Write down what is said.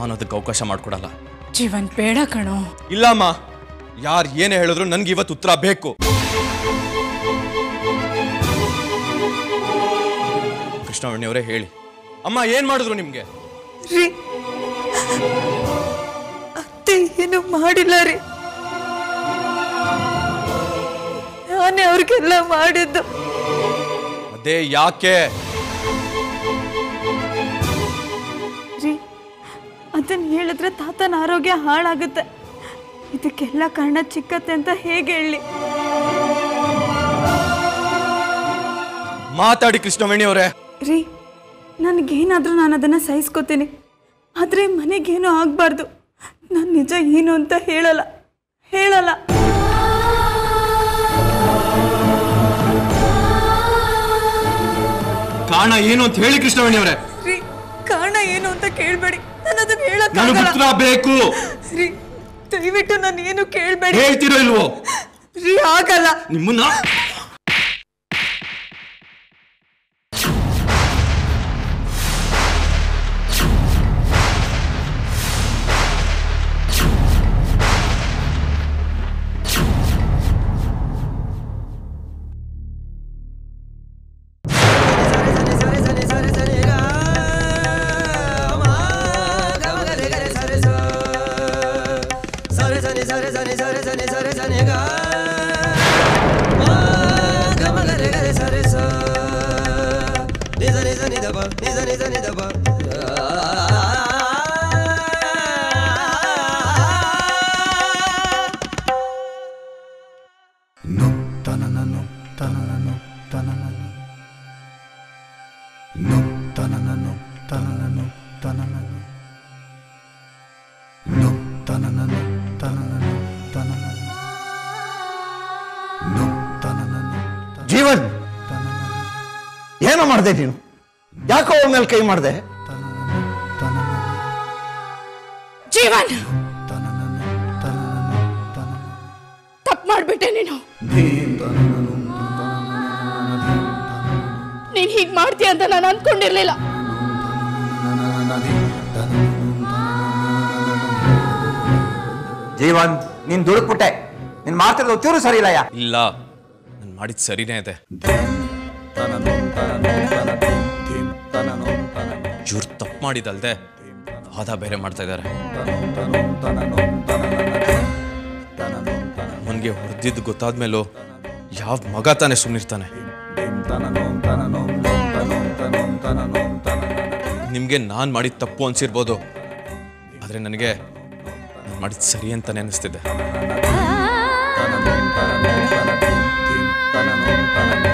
ನಾನು ಅದಕ್ಕೆ ಅವಕಾಶ ಮಾಡ್ಕೊಡಲ್ಲ. ಜೀವನ್ ಬೇಡ ಕಣೋ. ಇಲ್ಲಮ್ಮ, ಯಾರು ಏನೇ ಹೇಳಿದ್ರು ನನಗೆ ಇವತ್ತು ಉತ್ತರ ಬೇಕು. ಕೃಷ್ಣವಣ್ಣಿ ಅವರೇ ಹೇಳಿ, ಅಮ್ಮ ಏನ್ ಮಾಡಿದ್ರು ನಿಮ್ಗೆ? ಅತ್ತೆ ಏನು ಮಾಡಿಲ್ಲ ರೀ, ನಾನೇ ಅವ್ರಿಗೆಲ್ಲ ಮಾಡಿದ್ದು. ಅದೇ ಯಾಕೆ? ಅದನ್ನ ಹೇಳಿದ್ರೆ ತಾತನ ಆರೋಗ್ಯ ಹಾಳಾಗುತ್ತೆ. ಇದಕ್ಕೆಲ್ಲ ಕಾರಣ ಚಿಕ್ಕತ್ತೆ ಅಂತ ಹೇಗೆ ಹೇಳಿ? ಮಾತಾಡಿ ಕೃಷ್ಣವೇಣಿ ಅವರೇ. ರೀ, ನನಗೇನಾದ್ರೂ ನಾನು ಅದನ್ನ ಸಹಿಸ್ಕೋತೀನಿ, ಆದ್ರೆ ಮನೆಗೇನು ಆಗ್ಬಾರ್ದು. ನಾನು ನಿಜ ಏನು ಅಂತ ಹೇಳಲ್ಲ ಹೇಳಲ್ಲ. ಕಾರಣ ಏನು ಅಂತ ಹೇಳಿ ಕೃಷ್ಣವೇಣಿ ಅವರೇ. ರೀ, ಕಾರಣ ಏನು ಅಂತ ಕೇಳಬೇಡಿ, ನಾನು ಅದನ್ನ ಹೇಳಕ್ಕಾಗಲ್ಲ ಬೇಕು. ರೀ, ದಯವಿಟ್ಟು ನಾನು ಏನು ಕೇಳಬೇಡಿ. ಹೇಳ್ತಿರೋ ಇಲ್ವೋ? ರೀ, ಆಗಲ್ಲ. ನಿಮ್ಮನ್ನ ಜೀವನ್, ಏನೋ ಮಾಡಿದೆ ನೀನು? ಯಾಕೋ ಅವನ ಮೇಲೆ ಕೈ ಮಾಡಿದೆ? ಜೀವನ್, ತಪ್ಪು ಮಾಡಿಬಿಟ್ಟೆ ನೀನು. ನೀನು ಹೀಗೆ ಮಾಡ್ತೀಯ ಅಂತ ನಾನು ಅಂದ್ಕೊಂಡಿರ್ಲಿಲ್ಲ. ಜೀವನ್, ನೀನ್ ದುಡುಕ್ಬಿಟ್ಟೆ. ನೀನ್ ಮಾಡ್ತಿರೋದು ಚೂರು ಸರಿ ಇಲ್ಲ. ಇಲ್ಲ, ನಾನು ಮಾಡಿದ ಸರಿನೇ ಇದೆ. ಚೂರು ತಪ್ಪು ಮಾಡಿದಲ್ದೆ ವಾದ ಬೇರೆ ಮಾಡ್ತಾ ಇದ್ದಾರೆ. ಅವನಿಗೆ ಹೊಡೆದಿದ್ದು ಗೊತ್ತಾದ್ಮೇಲೂ ಯಾವ ಮಗ ತಾನೆ ಸುಮ್ಮನಿರ್ತಾನೆ? ನಿಮ್ಗೆ ನಾನು ಮಾಡಿದ ತಪ್ಪು ಅನ್ಸಿರ್ಬೋದು, ಆದ್ರೆ ನನಗೆ ನಾನು ಮಾಡಿದ ಸರಿ ಅಂತಾನೆ ಅನಿಸ್ತಿದೆ.